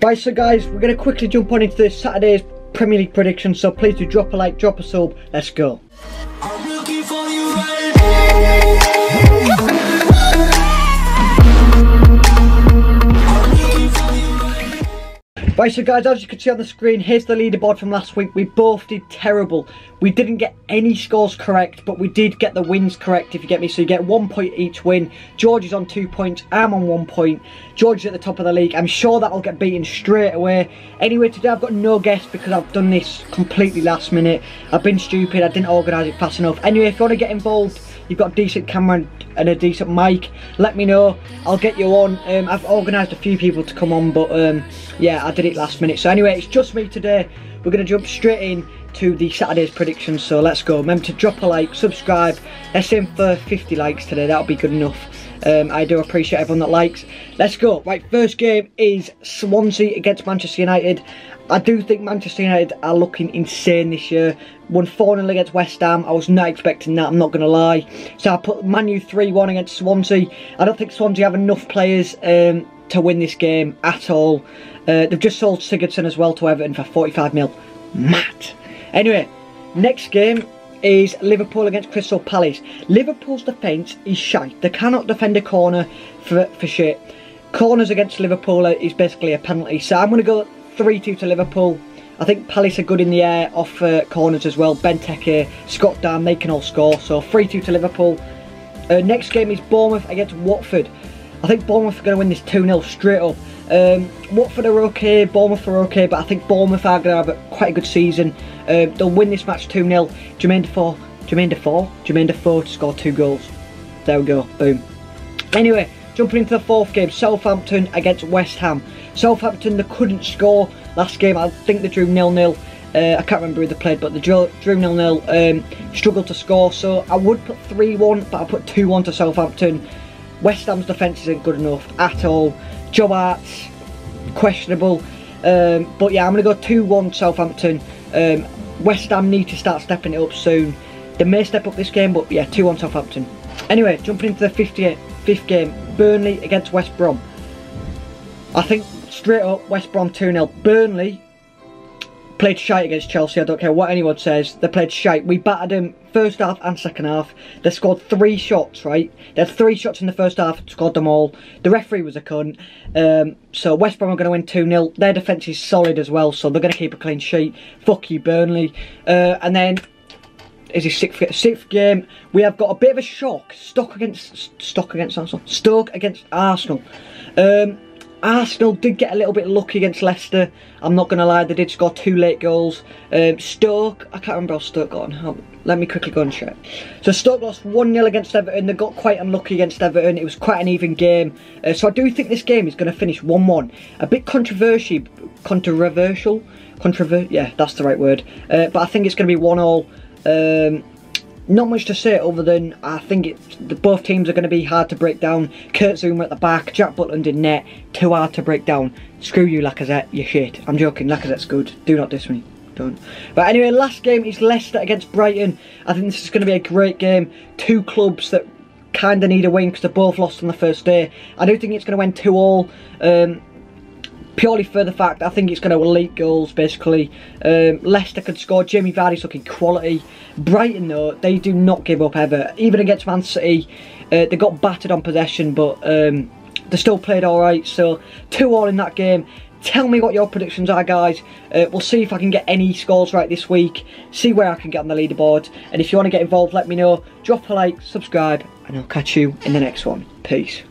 Right, so guys, we're going to quickly jump on into this Saturday's Premier League prediction, so please do drop a like, drop a sub, let's go. Right, so guys, as you can see on the screen, here's the leaderboard from last week. We both did terrible. We didn't get any scores correct, but we did get the wins correct, if you get me. So you get 1 point each win. George is on 2 points. I'm on 1 point. George is at the top of the league. I'm sure that'll get beaten straight away. Anyway, today I've got no guests because I've done this completely last minute. I've been stupid. I didn't organise it fast enough. Anyway, if you want to get involved, you've got a decent camera and a decent mic, let me know. I'll get you on. I've organised a few people to come on, but yeah, I did it last minute. So anyway, it's just me today. We're going to jump straight in to the Saturday's predictions, so let's go. Remember to drop a like, subscribe. Let's aim for 50 likes today, that'll be good enough. I do appreciate everyone that likes. Let's go. Right, first game is Swansea against Manchester United. I do think Manchester United are looking insane this year. Won 4-0 against West Ham. I was not expecting that, I'm not going to lie. So I put Man U 3-1 against Swansea. I don't think Swansea have enough players to win this game at all. They've just sold Sigurdsson as well to Everton for 45 mil. Matt. Anyway, next game is Liverpool against Crystal Palace. Liverpool's defence is shite. They cannot defend a corner for shit. Corners against Liverpool is basically a penalty. So I'm going to go 3-2 to Liverpool. I think Palace are good in the air off corners as well. Benteke, Scott Dann, they can all score. So 3-2 to Liverpool. Next game is Bournemouth against Watford. I think Bournemouth are going to win this 2-0 straight up. Watford are okay, Bournemouth are okay, but I think Bournemouth are going to have quite a good season. They'll win this match 2-0. Jermaine Defoe to score 2 goals. There we go, boom. Anyway, jumping into the 4th game, Southampton against West Ham. Southampton, they couldn't score last game. I think they drew 0-0. I can't remember who they played, but they drew 0-0. Struggled to score, so I would put 3-1, but I put 2-1 to Southampton. West Ham's defence isn't good enough at all. Jobarts, questionable. But yeah, I'm going to go 2-1 Southampton. West Ham need to start stepping it up soon. They may step up this game, but yeah, 2-1 Southampton. Anyway, jumping into the 5th game, Burnley against West Brom. I think straight up West Brom 2-0. Burnley played shite against Chelsea. I don't care what anyone says. They played shite. We battered them first half and second half. They scored 3 shots, right? They had 3 shots in the first half, scored them all. The referee was a cunt. So West Brom are going to win 2-0. Their defence is solid as well, so they're going to keep a clean sheet. Fuck you, Burnley. And then, is his 6th game. We have got a bit of a shock. Stoke against Arsenal. Arsenal did get a little bit lucky against Leicester, I'm not going to lie, they did score 2 late goals. Stoke, I can't remember how Stoke got on, let me quickly go and check. So Stoke lost 1-0 against Everton, they got quite unlucky against Everton, it was quite an even game. So I do think this game is going to finish 1-1. A bit controversial, yeah, that's the right word. But I think it's going to be 1-1. Not much to say other than I think both teams are going to be hard to break down. Kurt Zuma at the back, Jack Butland in net, too hard to break down. Screw you, Lacazette, you're shit. I'm joking, Lacazette's good. Do not diss me. Don't. But anyway, last game is Leicester against Brighton. I think this is going to be a great game. 2 clubs that kind of need a win because they both lost on the first day. I do think it's going to end 2-2. Purely for the fact I think it's going to leak goals basically. Leicester could score. Jamie Vardy's looking quality. Brighton though, they do not give up ever. Even against Man City, they got battered on possession, but they still played alright. So 2-2 in that game. Tell me what your predictions are, guys. We'll see if I can get any scores right this week. See where I can get on the leaderboard. And if you want to get involved, let me know. Drop a like, subscribe, and I'll catch you in the next one. Peace.